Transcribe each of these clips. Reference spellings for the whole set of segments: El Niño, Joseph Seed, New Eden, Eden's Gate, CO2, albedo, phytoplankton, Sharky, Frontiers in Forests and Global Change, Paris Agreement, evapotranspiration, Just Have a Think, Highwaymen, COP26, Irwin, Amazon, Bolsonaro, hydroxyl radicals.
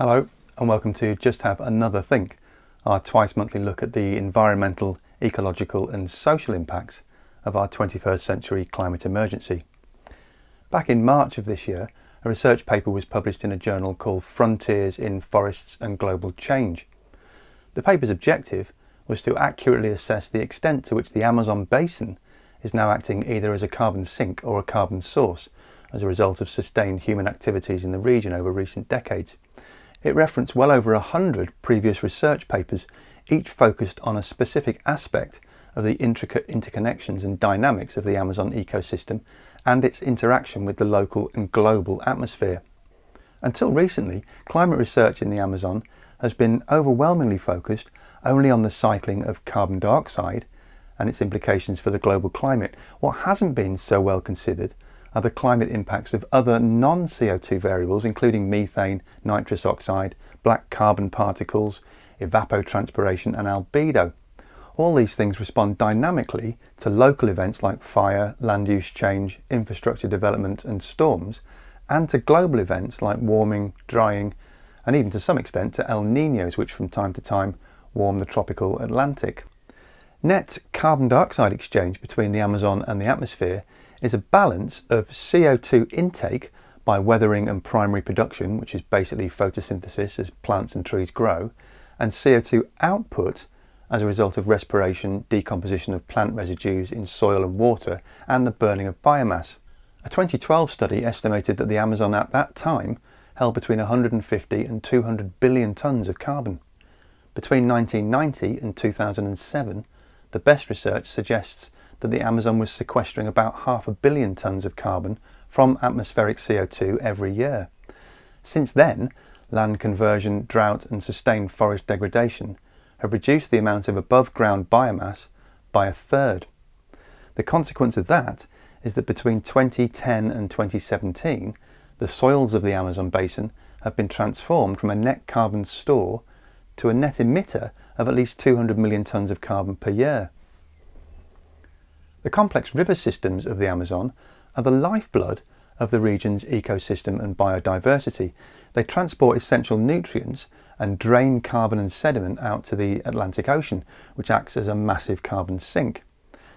Hello and welcome to Just Have Another Think, our twice-monthly look at the environmental, ecological and social impacts of our 21st century climate emergency. Back in March of this year, a research paper was published in a journal called Frontiers in Forests and Global Change. The paper's objective was to accurately assess the extent to which the Amazon basin is now acting either as a carbon sink or a carbon source as a result of sustained human activities in the region over recent decades. It referenced well over 100 previous research papers, each focused on a specific aspect of the intricate interconnections and dynamics of the Amazon ecosystem and its interaction with the local and global atmosphere. Until recently, climate research in the Amazon has been overwhelmingly focused only on the cycling of carbon dioxide and its implications for the global climate. What hasn't been so well considered are the climate impacts of other non-CO2 variables, including methane, nitrous oxide, black carbon particles, evapotranspiration and albedo. All these things respond dynamically to local events like fire, land use change, infrastructure development and storms, and to global events like warming, drying, and even to some extent to El Niños, which from time to time warm the tropical Atlantic. Net carbon dioxide exchange between the Amazon and the atmosphere is a balance of CO2 intake by weathering and primary production, which is basically photosynthesis as plants and trees grow, and CO2 output as a result of respiration, decomposition of plant residues in soil and water, and the burning of biomass. A 2012 study estimated that the Amazon at that time held between 150 and 200 billion tonnes of carbon. Between 1990 and 2007, the best research suggests that the Amazon was sequestering about 500 million tonnes of carbon from atmospheric CO2 every year. Since then, land conversion, drought and sustained forest degradation have reduced the amount of above-ground biomass by a third. The consequence of that is that between 2010 and 2017, the soils of the Amazon basin have been transformed from a net carbon store to a net emitter of at least 200 million tonnes of carbon per year. The complex river systems of the Amazon are the lifeblood of the region's ecosystem and biodiversity. They transport essential nutrients and drain carbon and sediment out to the Atlantic Ocean, which acts as a massive carbon sink.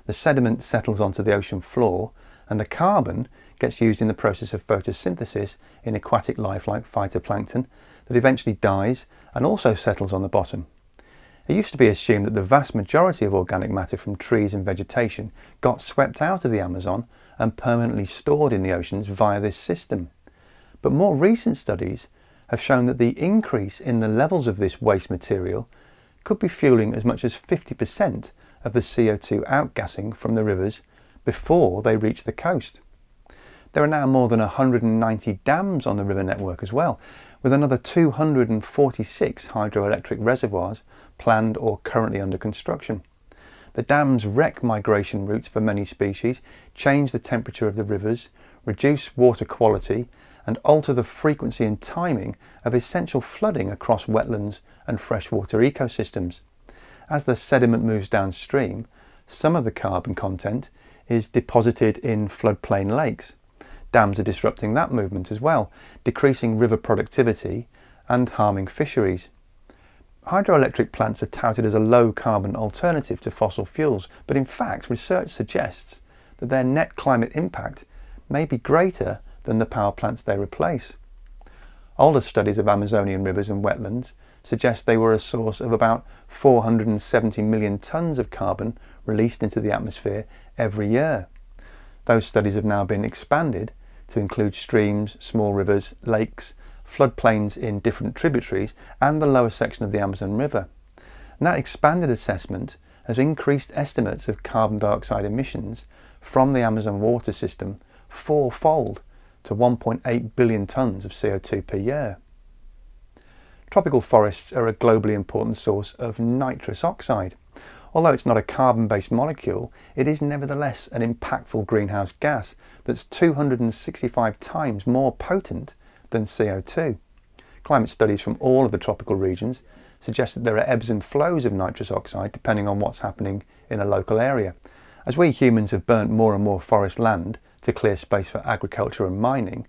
The sediment settles onto the ocean floor, and the carbon gets used in the process of photosynthesis in aquatic life like phytoplankton that eventually dies and also settles on the bottom. It used to be assumed that the vast majority of organic matter from trees and vegetation got swept out of the Amazon and permanently stored in the oceans via this system. But more recent studies have shown that the increase in the levels of this waste material could be fueling as much as 50% of the CO2 outgassing from the rivers before they reach the coast. There are now more than 190 dams on the river network as well, with another 246 hydroelectric reservoirs planned or currently under construction. The dams wreck migration routes for many species, change the temperature of the rivers, reduce water quality, and alter the frequency and timing of essential flooding across wetlands and freshwater ecosystems. As the sediment moves downstream, some of the carbon content is deposited in floodplain lakes. Dams are disrupting that movement as well, decreasing river productivity and harming fisheries. Hydroelectric plants are touted as a low-carbon alternative to fossil fuels, but in fact, research suggests that their net climate impact may be greater than the power plants they replace. Older studies of Amazonian rivers and wetlands suggest they were a source of about 470 million tonnes of carbon released into the atmosphere every year. Those studies have now been expanded to include streams, small rivers, lakes, floodplains in different tributaries and the lower section of the Amazon River. And that expanded assessment has increased estimates of carbon dioxide emissions from the Amazon water system fourfold to 1.8 billion tonnes of CO2 per year. Tropical forests are a globally important source of nitrous oxide. Although it's not a carbon-based molecule, it is nevertheless an impactful greenhouse gas that's 265 times more potent than CO2. Climate studies from all of the tropical regions suggest that there are ebbs and flows of nitrous oxide depending on what's happening in a local area. As we humans have burnt more and more forest land to clear space for agriculture and mining,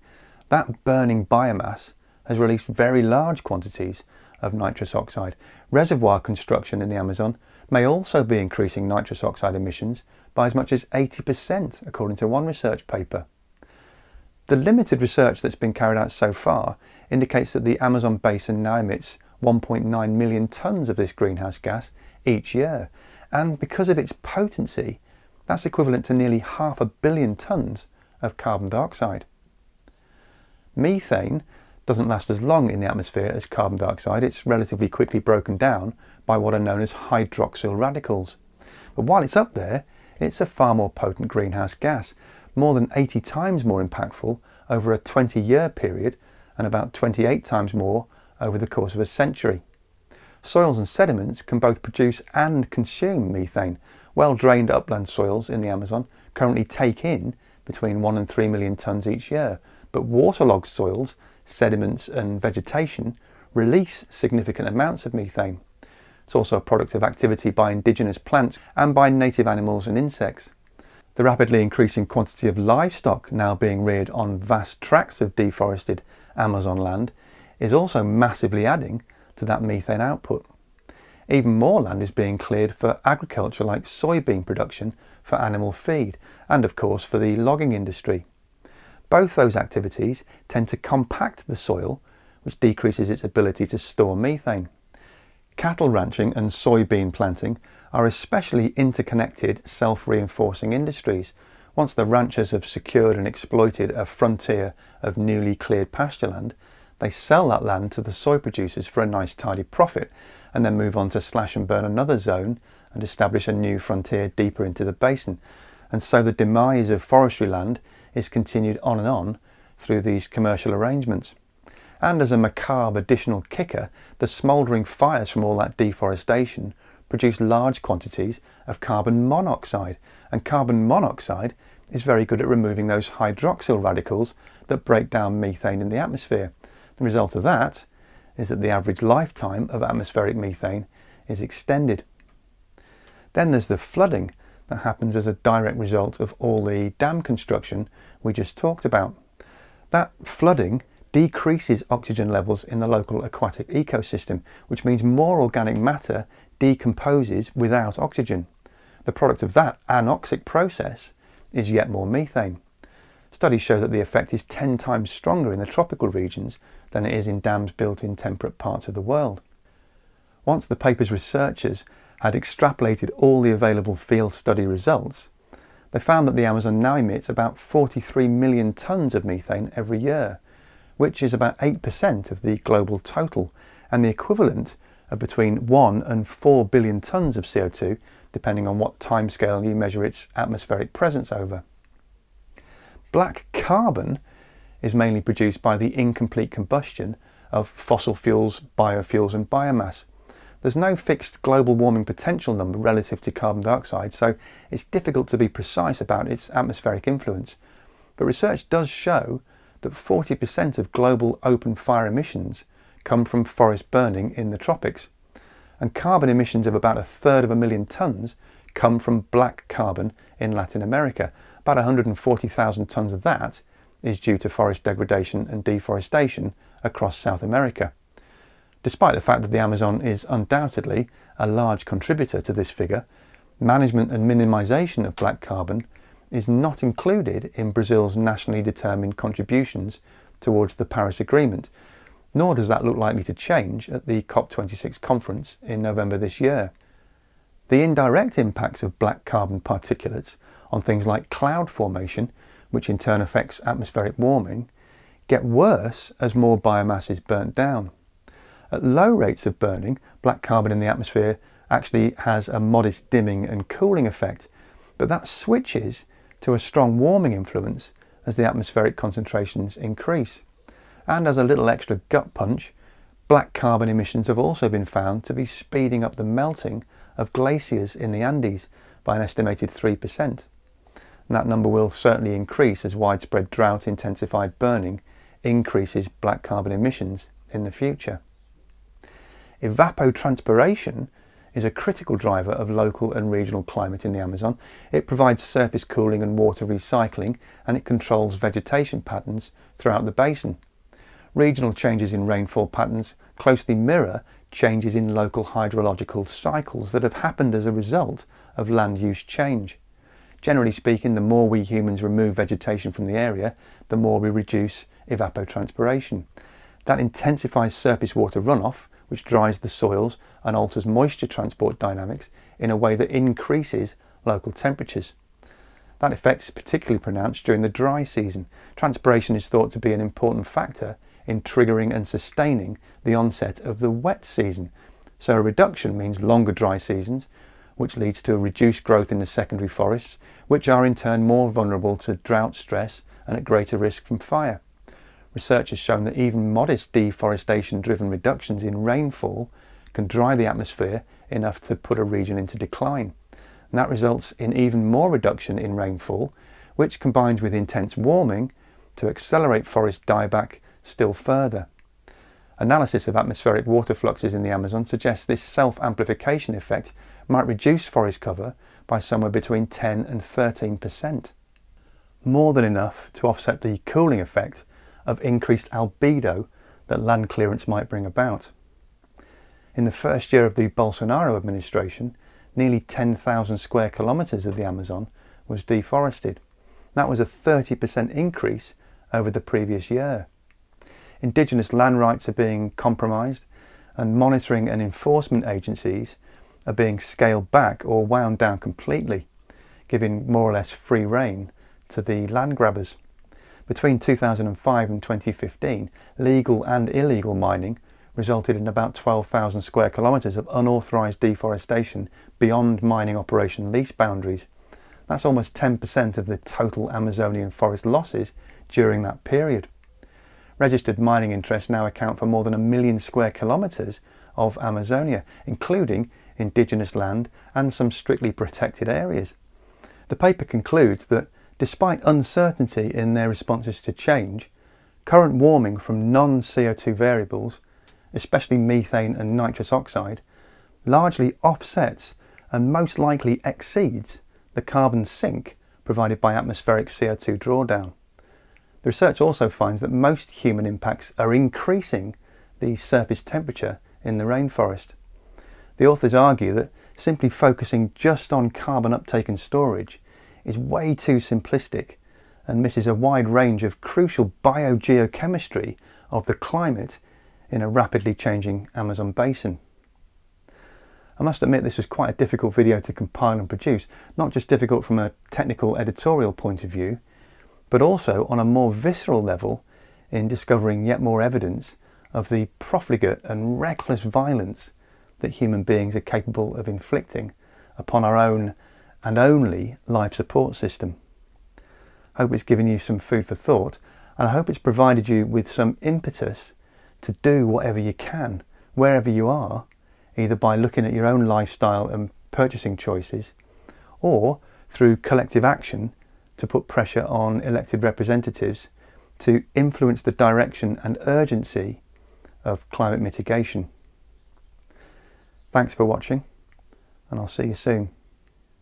that burning biomass has released very large quantities of nitrous oxide. Reservoir construction in the Amazon may also be increasing nitrous oxide emissions by as much as 80%, according to one research paper. The limited research that's been carried out so far indicates that the Amazon basin now emits 1.9 million tonnes of this greenhouse gas each year, and because of its potency, that's equivalent to nearly 500 million tonnes of carbon dioxide. Methane doesn't last as long in the atmosphere as carbon dioxide. It's relatively quickly broken down by what are known as hydroxyl radicals. But while it's up there, it's a far more potent greenhouse gas, more than 80 times more impactful over a 20-year period and about 28 times more over the course of a century. Soils and sediments can both produce and consume methane. Well-drained upland soils in the Amazon currently take in between 1 and 3 million tonnes each year, but waterlogged soils, sediments and vegetation release significant amounts of methane. It's also a product of activity by indigenous plants and by native animals and insects. The rapidly increasing quantity of livestock now being reared on vast tracts of deforested Amazon land is also massively adding to that methane output. Even more land is being cleared for agriculture like soybean production for animal feed and of course for the logging industry. Both those activities tend to compact the soil, which decreases its ability to store methane. Cattle ranching and soybean planting are especially interconnected, self-reinforcing industries. Once the ranchers have secured and exploited a frontier of newly cleared pastureland, they sell that land to the soy producers for a nice tidy profit and then move on to slash and burn another zone and establish a new frontier deeper into the basin. And so the demise of forestry land is continued on and on through these commercial arrangements. And as a macabre additional kicker, the smouldering fires from all that deforestation produce large quantities of carbon monoxide, and carbon monoxide is very good at removing those hydroxyl radicals that break down methane in the atmosphere. The result of that is that the average lifetime of atmospheric methane is extended. Then there's the flooding that happens as a direct result of all the dam construction we just talked about. That flooding decreases oxygen levels in the local aquatic ecosystem, which means more organic matter decomposes without oxygen. The product of that anoxic process is yet more methane. Studies show that the effect is 10 times stronger in the tropical regions than it is in dams built in temperate parts of the world. Once the paper's researchers had extrapolated all the available field study results, they found that the Amazon now emits about 43 million tonnes of methane every year, which is about 8% of the global total and the equivalent of between 1 and 4 billion tonnes of CO2, depending on what timescale you measure its atmospheric presence over. Black carbon is mainly produced by the incomplete combustion of fossil fuels, biofuels and biomass. There's no fixed global warming potential number relative to carbon dioxide, so it's difficult to be precise about its atmospheric influence. But research does show that 40% of global open fire emissions come from forest burning in the tropics. And carbon emissions of about 1/3 of a million tonnes come from black carbon in Latin America. About 140,000 tonnes of that is due to forest degradation and deforestation across South America. Despite the fact that the Amazon is undoubtedly a large contributor to this figure, management and minimisation of black carbon is not included in Brazil's nationally determined contributions towards the Paris Agreement, nor does that look likely to change at the COP26 conference in November this year. The indirect impacts of black carbon particulates on things like cloud formation, which in turn affects atmospheric warming, get worse as more biomass is burnt down. At low rates of burning, black carbon in the atmosphere actually has a modest dimming and cooling effect, but that switches to a strong warming influence as the atmospheric concentrations increase. And as a little extra gut punch, black carbon emissions have also been found to be speeding up the melting of glaciers in the Andes by an estimated 3%. And that number will certainly increase as widespread drought-intensified burning increases black carbon emissions in the future. Evapotranspiration is a critical driver of local and regional climate in the Amazon. It provides surface cooling and water recycling, and it controls vegetation patterns throughout the basin. regional changes in rainfall patterns closely mirror changes in local hydrological cycles that have happened as a result of land use change. Generally speaking, the more we humans remove vegetation from the area, the more we reduce evapotranspiration. That intensifies surface water runoff, which dries the soils and alters moisture transport dynamics in a way that increases local temperatures. That effect is particularly pronounced during the dry season. Transpiration is thought to be an important factor in triggering and sustaining the onset of the wet season. So a reduction means longer dry seasons, which leads to a reduced growth in the secondary forests, which are in turn more vulnerable to drought stress and at greater risk from fire. Research has shown that even modest deforestation-driven reductions in rainfall can dry the atmosphere enough to put a region into decline. And that results in even more reduction in rainfall, which combines with intense warming to accelerate forest dieback still further. Analysis of atmospheric water fluxes in the Amazon suggests this self-amplification effect might reduce forest cover by somewhere between 10 and 13%. More than enough to offset the cooling effect of increased albedo that land clearance might bring about. In the first year of the Bolsonaro administration, nearly 10,000 square kilometres of the Amazon was deforested. That was a 30% increase over the previous year. Indigenous land rights are being compromised, and monitoring and enforcement agencies are being scaled back or wound down completely, giving more or less free rein to the land grabbers. Between 2005 and 2015, legal and illegal mining resulted in about 12,000 square kilometres of unauthorised deforestation beyond mining operation lease boundaries. That's almost 10% of the total Amazonian forest losses during that period. Registered mining interests now account for more than 1 million square kilometres of Amazonia, including indigenous land and some strictly protected areas. The paper concludes that despite uncertainty in their responses to change, current warming from non-CO2 variables, especially methane and nitrous oxide, largely offsets and most likely exceeds the carbon sink provided by atmospheric CO2 drawdown. The research also finds that most human impacts are increasing the surface temperature in the rainforest. The authors argue that simply focusing just on carbon uptake and storage is way too simplistic and misses a wide range of crucial biogeochemistry of the climate in a rapidly changing Amazon basin. I must admit this was quite a difficult video to compile and produce, not just difficult from a technical editorial point of view, but also on a more visceral level in discovering yet more evidence of the profligate and reckless violence that human beings are capable of inflicting upon our own and only life support system. I hope it's given you some food for thought, and I hope it's provided you with some impetus to do whatever you can, wherever you are, either by looking at your own lifestyle and purchasing choices, or through collective action to put pressure on elected representatives to influence the direction and urgency of climate mitigation. Thanks for watching, and I'll see you soon.